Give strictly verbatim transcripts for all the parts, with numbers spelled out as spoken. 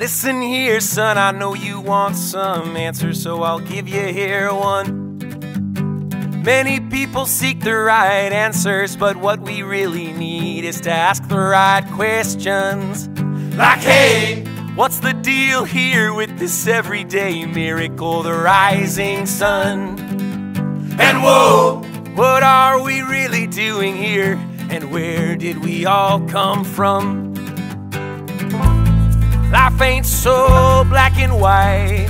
Listen here, son, I know you want some answers, so I'll give you here one. Many people seek the right answers, but what we really need is to ask the right questions. Like, hey, what's the deal here with this everyday miracle, the rising sun? And whoa, what are we really doing here? And where did we all come from? Life ain't so black and white.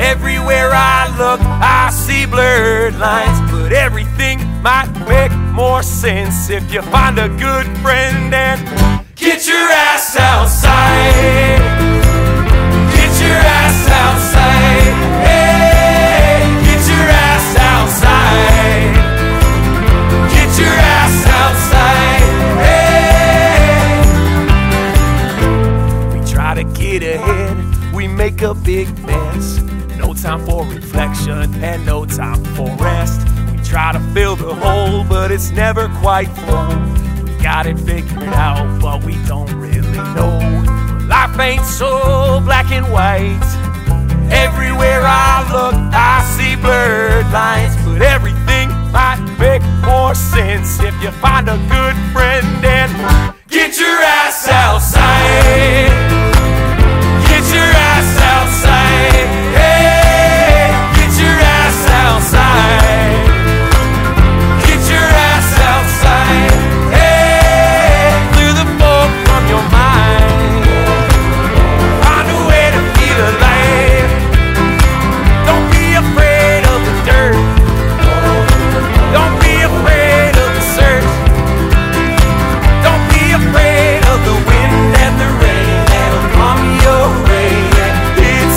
Everywhere I look, I see blurred lines. But everything might make more sense if you find a good friend and get your ass outside. Get your ass outside. Hey, get your ass outside. Get your ass outside. Hey. To get ahead, we make a big mess. No time for reflection and no time for rest. We try to fill the hole, but it's never quite full. We got it figured out, but we don't really know. Life ain't so black and white. Everywhere I look, I see blurred lines. But everything might make more sense if you find a good friend and get your ass outside. Get your ass outside, hey, get your ass outside, get your ass outside, hey, clear the fog from your mind, find a way to feel alive, don't be afraid of the dirt, don't be afraid of the search, don't be afraid of the wind and the rain that'll come your way.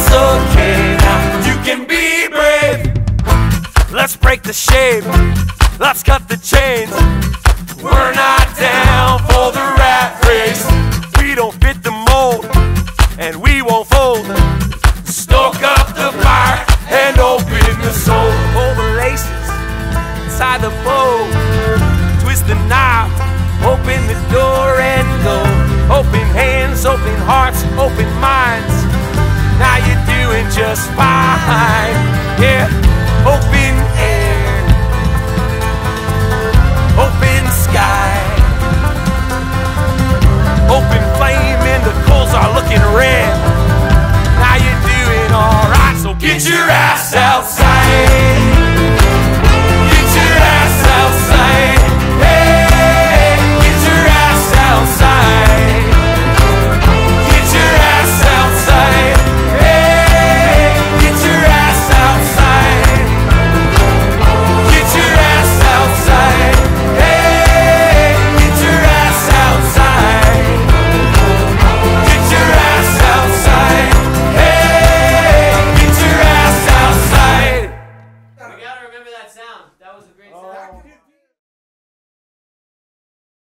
Okay, now you can be brave. Let's break the shame. Let's cut the chains. We're not down for the rat race. We don't fit the mold, and we won't fold. Stoke up the fire and open the soul. Over laces, tie the bow. Twist the knob, open the door and go. Open hands, open hearts, open minds. Now you're doing just fine.